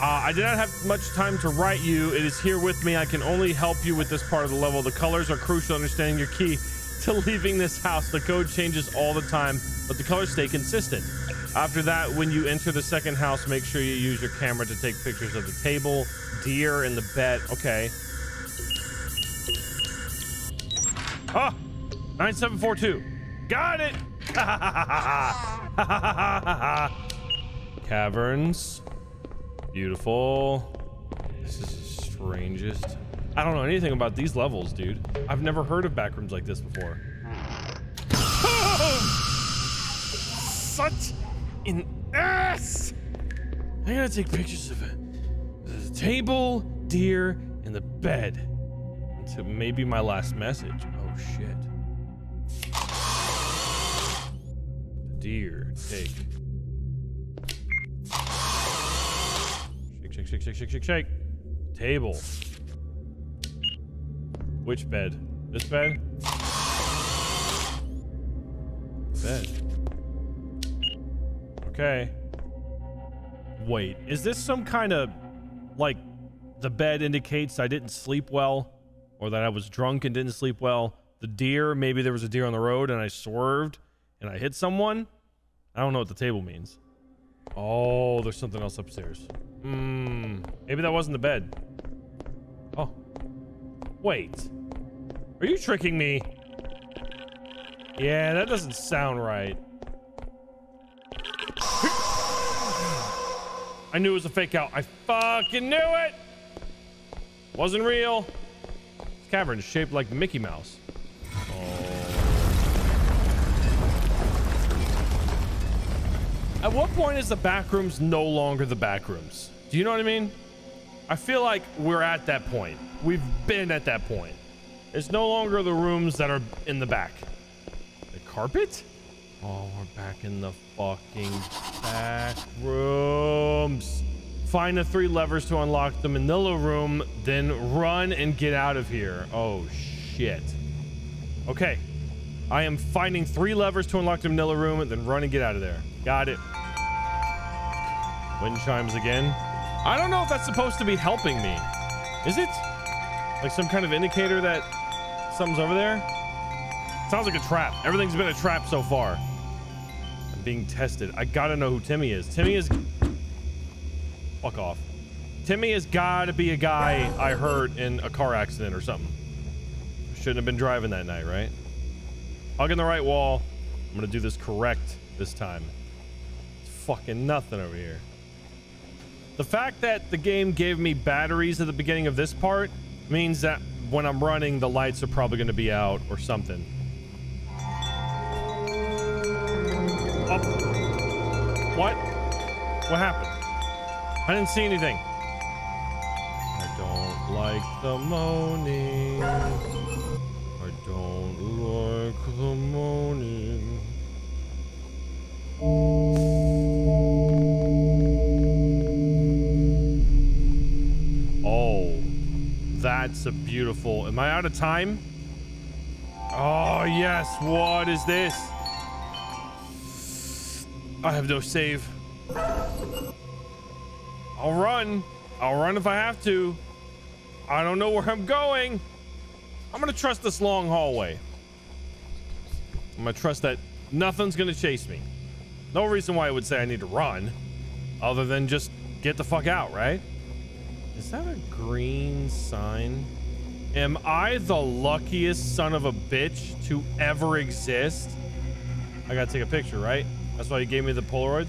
Uh, I did not have much time to write you. It is here with me. I can only help you with this part of the level. The colors are crucial to understanding your key to leaving this house. The code changes all the time, but the colors stay consistent. After that, when you enter the second house, make sure you use your camera to take pictures of the table, deer, and the bed. Okay. Ah! nine seven four two. Got it! Caverns. Beautiful. This is the strangest. I don't know anything about these levels, dude. I've never heard of backrooms like this before. Oh, such an ass. I gotta take pictures of it. There's a table, deer, and the bed. So maybe my last message. Oh shit. The deer. Take. Shake, shake, shake, shake, shake, shake. Table. Which bed? This bed? Bed. Okay. Wait, is this some kind of, like, the bed indicates I didn't sleep well, or that I was drunk and didn't sleep well? The deer, maybe there was a deer on the road and I swerved and I hit someone? I don't know what the table means. Oh, there's something else upstairs. Hmm. Maybe that wasn't the bed. Oh. Wait. Are you tricking me? Yeah, that doesn't sound right. I knew it was a fake out. I fucking knew it! Wasn't real. This cavern is shaped like Mickey Mouse. At what point is the backrooms no longer the backrooms? Do you know what I mean? I feel like we're at that point. We've been at that point. It's no longer the rooms that are in the back. The carpet? Oh, we're back in the fucking back rooms. Find the three levers to unlock the Manila Room, then run and get out of here. Oh, shit. Okay. I am finding three levers to unlock the Manila Room and then run and get out of there. Got it. Wind chimes again. I don't know if that's supposed to be helping me. Is it? Like some kind of indicator that something's over there? Sounds like a trap. Everything's been a trap so far. I'm being tested. I gotta know who Timmy is. Timmy is... Fuck off. Timmy has gotta be a guy I hurt in a car accident or something. Shouldn't have been driving that night, right? Hugging the right wall. I'm gonna do this correct this time. Fucking nothing over here. The fact that the game gave me batteries at the beginning of this part means that when I'm running, the lights are probably going to be out or something. Up. What? What happened? I didn't see anything. I don't like the moaning. I don't like the moaning. Oh, that's a beautiful. Am I out of time? Oh yes. What is this? I have no save. I'll run. I'll run if I have to. I don't know where I'm going. I'm gonna trust this long hallway. I'm gonna trust that nothing's gonna chase me. No reason why I would say I need to run, other than just get the fuck out, right? Is that a green sign? Am I the luckiest son of a bitch to ever exist? I gotta take a picture, right? That's why you gave me the Polaroids?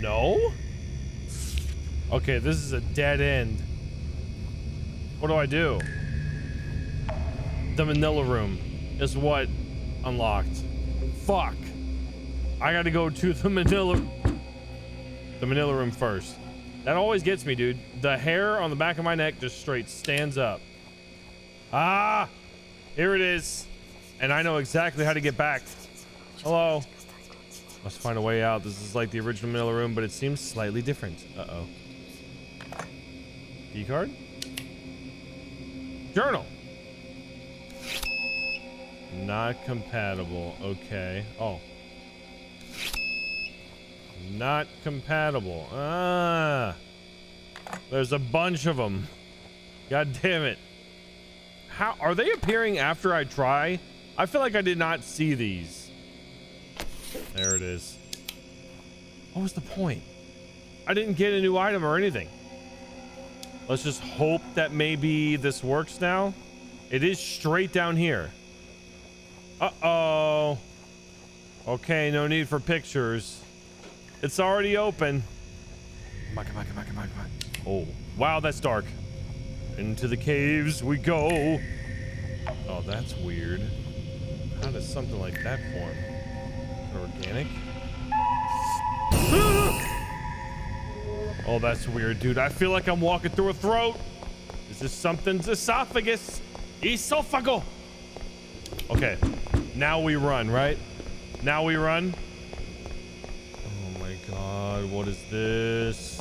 No? Okay, this is a dead end. What do I do? The Manila Room is what unlocked. Fuck. I gotta go to the Manila... The Manila Room first. That always gets me, dude. The hair on the back of my neck just straight stands up. Ah! Here it is. And I know exactly how to get back. Hello. Must find a way out. This is like the original Manila Room, but it seems slightly different. Uh-oh. Key card? Journal. Not compatible. Okay. Oh. Not compatible. Ah. There's a bunch of them. God damn it. How are they appearing after I try? I feel like I did not see these. There it is. What was the point? I didn't get a new item or anything. Let's just hope that maybe this works now. It is straight down here. Uh-oh. Okay, no need for pictures. It's already open. Come on, come on, come on, come on, come on. Oh, wow, that's dark. Into the caves we go. Oh, that's weird. How does something like that form? Organic? Oh, that's weird, dude. I feel like I'm walking through a throat. Is this something's esophagus? Esophago. Okay, now we run, right? Now we run. Oh my God, what is this?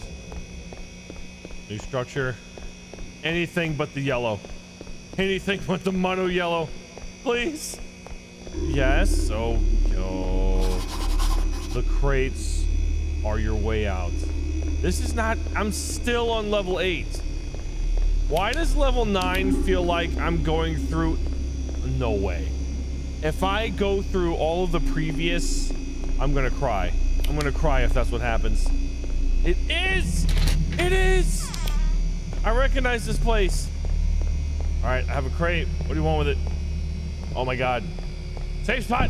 New structure. Anything but the yellow. Anything but the mono yellow. Please. Yes. Oh, no. The crates are your way out. This is not... I'm still on level eight. Why does level nine feel like I'm going through... No way. If I go through all of the previous... I'm going to cry. I'm going to cry if that's what happens. It is! It is! I recognize this place. All right, I have a crate. What do you want with it? Oh my God. Safe spot.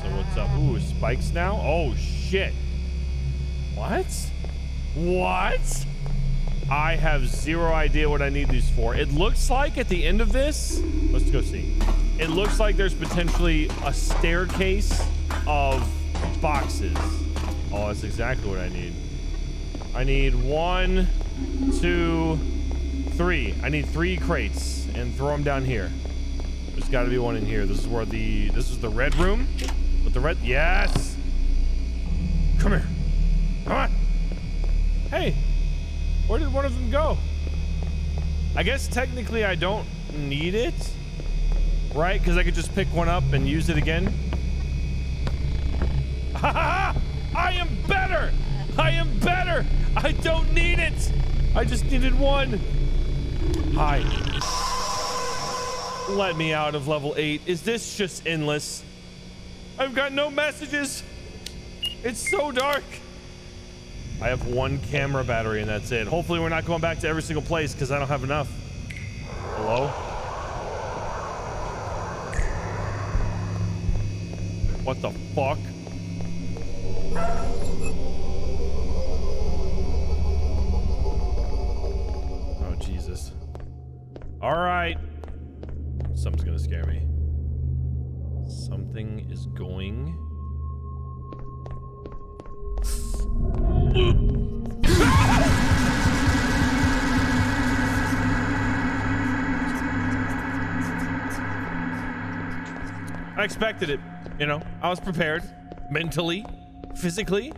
So what's up? Ooh, spikes now? Oh shit. What? What? I have zero idea what I need these for. It looks like at the end of this, let's go see. It looks like there's potentially a staircase of boxes. Oh, that's exactly what I need. I need one, two, three. I need three crates and throw them down here. There's got to be one in here. This is where the this is the red room with the red. Yes. Come here. Come on. Hey, where did one of them go? I guess technically I don't need it, right? Because I could just pick one up and use it again. Ha ha! I am better. I am better. I don't need it. I just needed one. Hi. Let me out of level eight. Is this just endless? I've got no messages. It's so dark. I have one camera battery and that's it. Hopefully we're not going back to every single place because I don't have enough. Hello? What the fuck? Jesus. All right. Something's gonna scare me. Something is going. I expected it, you know. I was prepared mentally, physically.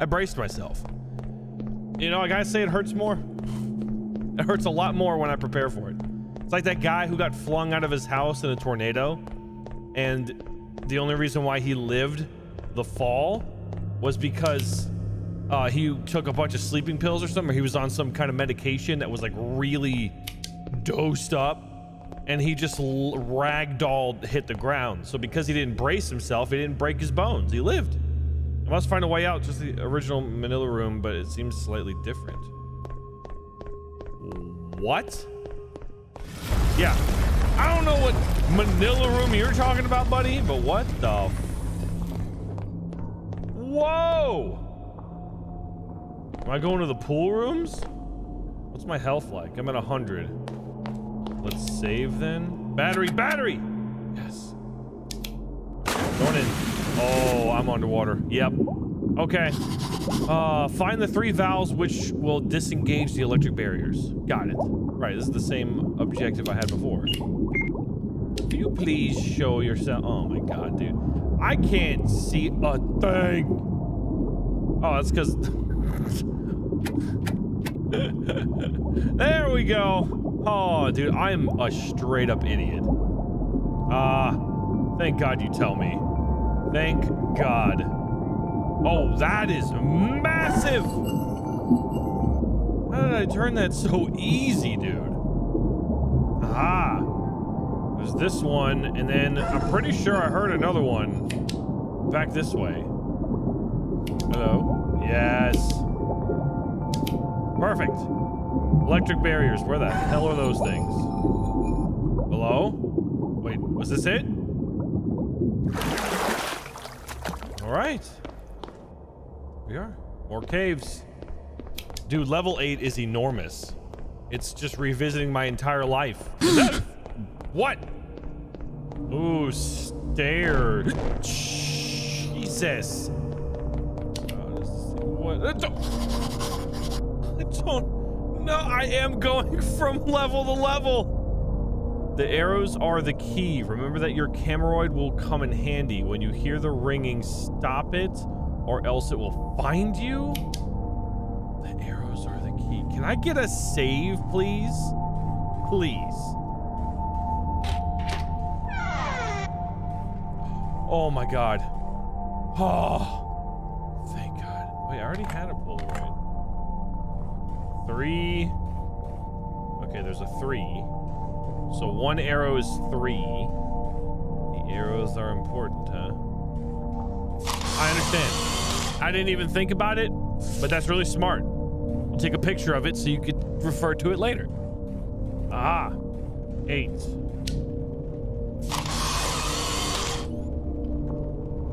I braced myself. You know, I gotta say it hurts more. It hurts a lot more when I prepare for it. It's like that guy who got flung out of his house in a tornado, and the only reason why he lived the fall was because uh, he took a bunch of sleeping pills or something, or he was on some kind of medication that was like really dosed up, and he just ragdolled, hit the ground. So because he didn't brace himself, he didn't break his bones. He lived. I must find a way out. Just the original Manila Room, but it seems slightly different. What? Yeah, I don't know what Manila Room you're talking about, buddy, but what the f— whoa! Am I going to the pool rooms? What's my health like? I'm at one hundred. Let's save then. Battery, battery! Yes. Going in. Oh, I'm underwater. Yep. Okay. Uh, find the three valves which will disengage the electric barriers. Got it. Right, this is the same objective I had before. Can you please show yourself? Oh my god, dude. I can't see a thing. Oh, that's because... there we go. Oh, dude, I'm a straight up idiot. Uh, thank god you tell me. Thank god. Oh, that is massive! How did I turn that so easy, dude? Aha. There's this one, and then I'm pretty sure I heard another one. Back this way. Hello? Yes. Perfect. Electric barriers. Where the hell are those things? Hello? Wait, was this it? All right. We are. More caves. Dude, level eight is enormous. It's just revisiting my entire life. What? Ooh, stare. Jesus. God, is this, what? I don't, I don't know. I am going from level to level. The arrows are the key. Remember that your Cameroid will come in handy. When you hear the ringing, stop it, or else it will find you. The arrows are the key. Can I get a save, please? Please. Oh my god. Oh, thank god. Wait, I already had a Polaroid. Three. Okay, there's a three. So one arrow is three. The arrows are important, huh? I understand. I didn't even think about it, but that's really smart. I'll take a picture of it so you could refer to it later. Ah, eight.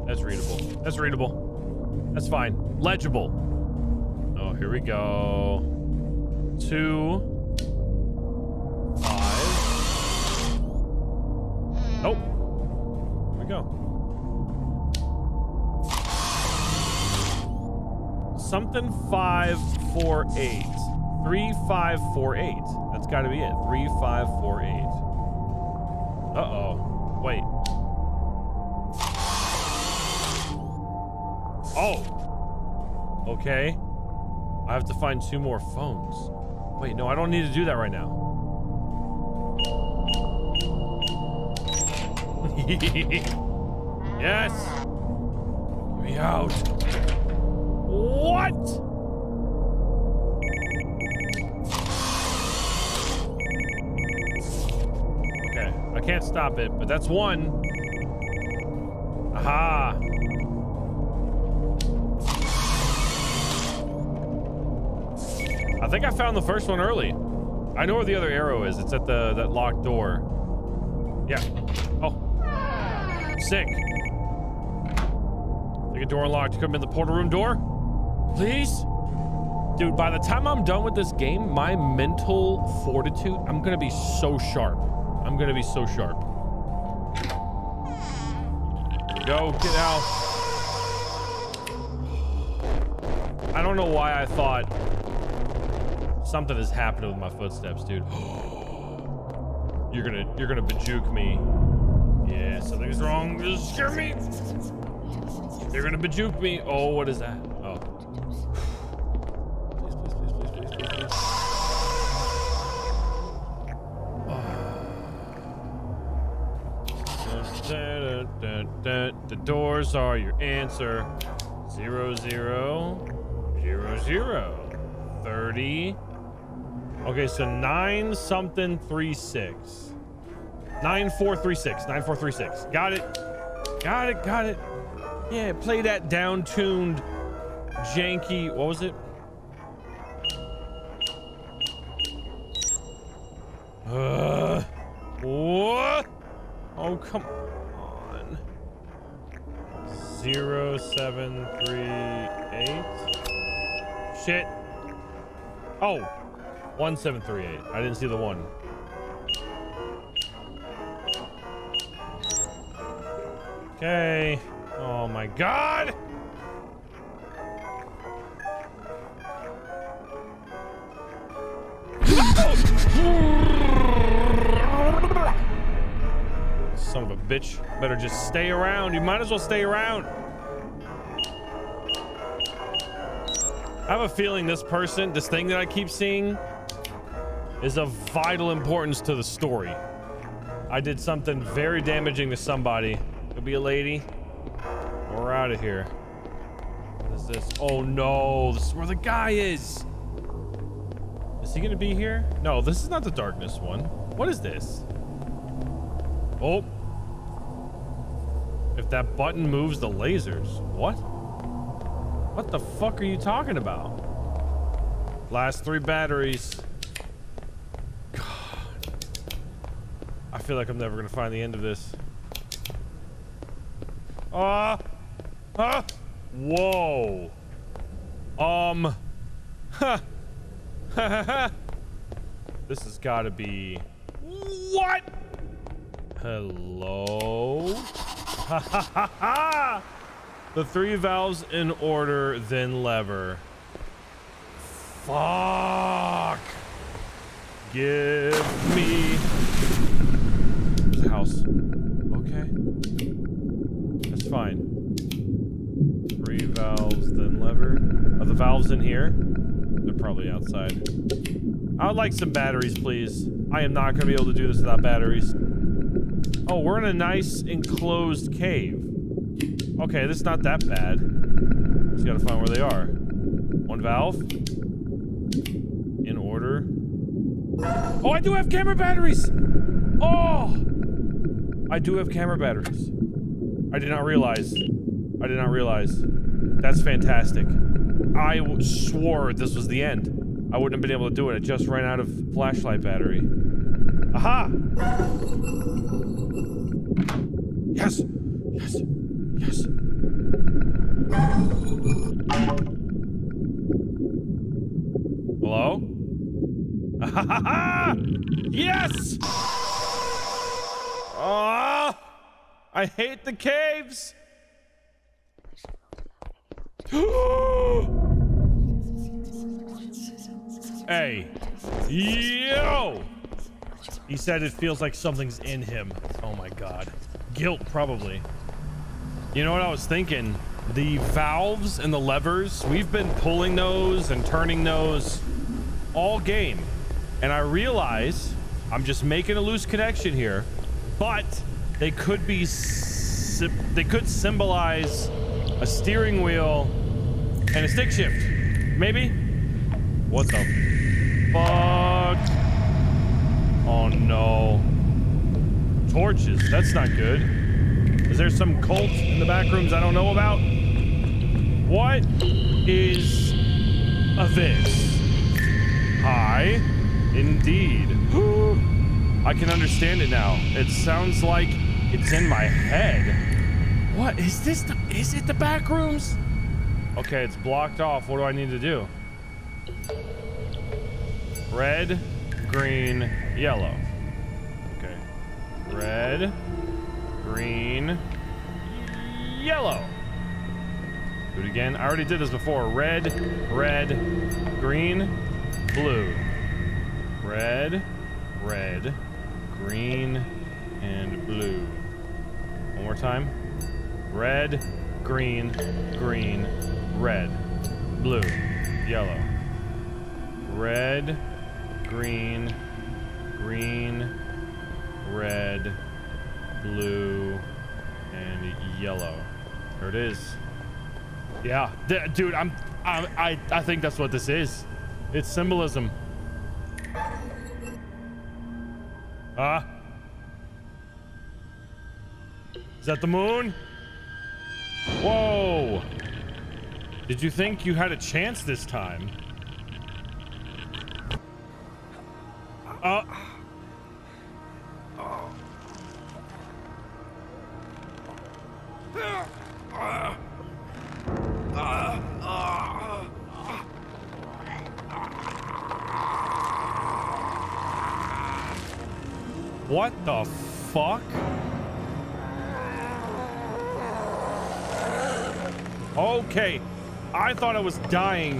That's readable. That's readable. That's fine. Legible. Oh, here we go. Two. Five. Nope. Here we go. Something five four eight. Three five four eight. That's gotta be it. Three five four eight. Uh-oh. Wait. Oh. Okay. I have to find two more phones. Wait, no, I don't need to do that right now. Yes. Get me out. What? Okay, I can't stop it, but that's one. Aha. I think I found the first one early. I know where the other arrow is. It's at the that locked door. Yeah. Oh. Sick. Like a door unlocked. Could have been the portal room door. Please? Dude, by the time I'm done with this game, my mental fortitude, I'm gonna be so sharp. I'm gonna be so sharp. Go, get out. I don't know why I thought something has happened with my footsteps, dude. You're gonna, you're gonna bajuke me. Yeah, something's wrong. Just scare me. You're gonna bajuke me. Oh, what is that? Please, please, please, please, please, please, please. Uh. doors are your answer. Zero, zero, zero, zero, thirty. Okay, so nine something three six. Nine four three six. Nine four three six. Got it. Got it. Got it. Yeah, play that down-tuned, janky. What was it? Uh, what? Oh, come on. Zero seven three eight. Shit. Oh, one seven three eight. I didn't see the one. Okay. Oh my God. Son of a bitch. Better just stay around. You might as well stay around. I have a feeling this person, this thing that I keep seeing, is of vital importance to the story. I did something very damaging to somebody. Could be a lady. We're out of here. What is this? Oh no, this is where the guy is. Is he gonna be here? No, this is not the darkness one. What is this? Oh. If that button moves the lasers. What? What the fuck are you talking about? Last three batteries. God. I feel like I'm never gonna find the end of this. Ah. Uh, Huh? Whoa. Um. Huh. This has got to be... What? Hello? Ha ha ha ha! The three valves in order, then lever. Fuck! Give me... There's a house. Okay. That's fine. Three valves, then lever. Are the valves in here? They're probably outside. I would like some batteries, please. I am not gonna be able to do this without batteries. Oh, we're in a nice enclosed cave. Okay, this is not that bad. Just gotta find where they are. One valve. In order. Oh, I do have camera batteries! Oh! I do have camera batteries. I did not realize. I did not realize. That's fantastic. I swore this was the end. I wouldn't have been able to do it. I just ran out of flashlight battery. Aha! Yes! Yes! Yes! Hello? Ahahaha! Yes! Ah! Oh, I hate the caves! Hey, yo! He said it feels like something's in him. Oh my God. Guilt, probably. You know what I was thinking? The valves and the levers, we've been pulling those and turning those all game. And I realize I'm just making a loose connection here, but they could be, they could symbolize a steering wheel and a stick shift, maybe? What the fuck? Oh no. Torches, that's not good. Is there some cult in the back rooms I don't know about? What is a this? Hi, indeed. I can understand it now. It sounds like it's in my head. What is this? The, is it the back rooms? Okay, it's blocked off. What do I need to do? Red, green, yellow. Okay. Red, green, yellow. Do it again. I already did this before. Red, red, green, blue. Red, red, green, and blue. One more time. Red, green, green, red, blue, yellow. Red, green, green, red, blue, and yellow. There it is. Yeah, D dude, I'm, I'm, I, I think that's what this is. It's symbolism. Ah. Is that the moon? Whoa. Did you think you had a chance this time? Uh. What the fuck? Okay. I thought I was dying.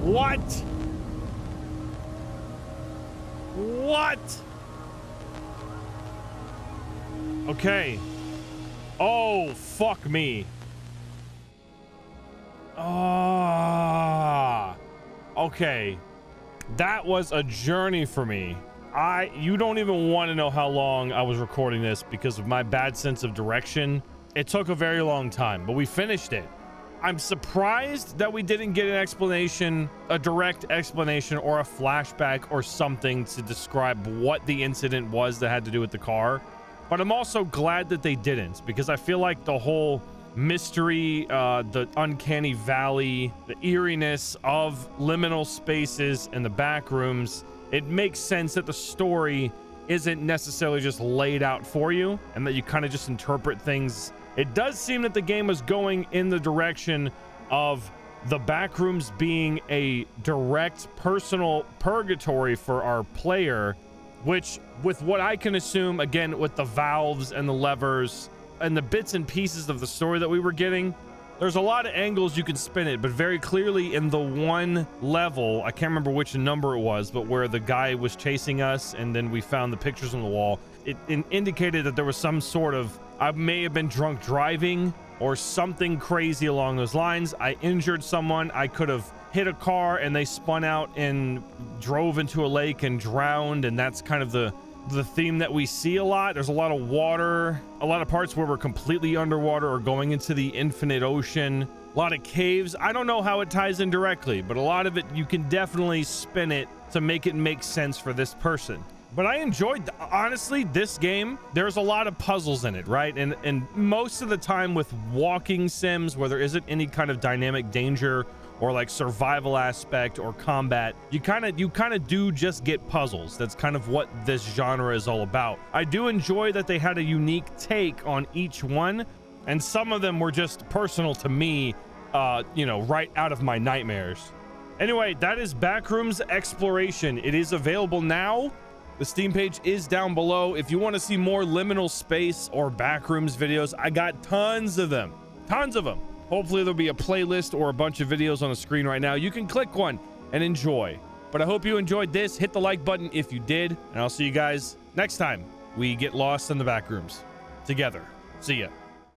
What? What? Okay. Oh, fuck me. Ah. Okay. That was a journey for me. I, you don't even want to know how long I was recording this because of my bad sense of direction. It took a very long time, but we finished it. I'm surprised that we didn't get an explanation, a direct explanation or a flashback or something to describe what the incident was that had to do with the car. But I'm also glad that they didn't, because I feel like the whole mystery, uh, the uncanny valley, the eeriness of liminal spaces and the back rooms, it makes sense that the story isn't necessarily just laid out for you and that you kind of just interpret things. It does seem that the game is going in the direction of the back rooms being a direct personal purgatory for our player, which, with what I can assume, again, with the valves and the levers and the bits and pieces of the story that we were getting, there's a lot of angles you can spin it, but very clearly in the one level, I can't remember which number it was, but where the guy was chasing us and then we found the pictures on the wall, it, it indicated that there was some sort of, I may have been drunk driving or something crazy along those lines. I injured someone. I could have hit a car and they spun out and drove into a lake and drowned, and that's kind of the the theme that we see a lot. There's a lot of water, a lot of parts where we're completely underwater or going into the infinite ocean, a lot of caves. I don't know how it ties in directly, but a lot of it you can definitely spin it to make it make sense for this person. But I enjoyed, honestly, this game. There's a lot of puzzles in it, right? And and most of the time with walking sims where there isn't any kind of dynamic danger or like survival aspect or combat, you kind of you kind of do just get puzzles. That's kind of what this genre is all about. I do enjoy that they had a unique take on each one, and some of them were just personal to me, uh you know, right out of my nightmares. Anyway, that is Backrooms Exploration. It is available now. The Steam page is down below if you want to see more liminal space or Backrooms videos. I got tons of them, tons of them. Hopefully there'll be a playlist or a bunch of videos on the screen right now. You can click one and enjoy. But I hope you enjoyed this. Hit the like button if you did. And I'll see you guys next time we get lost in the back rooms together. See ya.